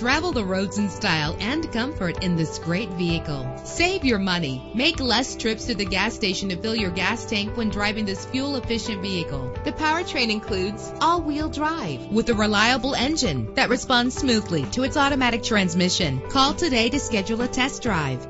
Travel the roads in style and comfort in this great vehicle. Save your money. Make less trips to the gas station to fill your gas tank when driving this fuel-efficient vehicle. The powertrain includes all-wheel drive with a reliable engine that responds smoothly to its automatic transmission. Call today to schedule a test drive.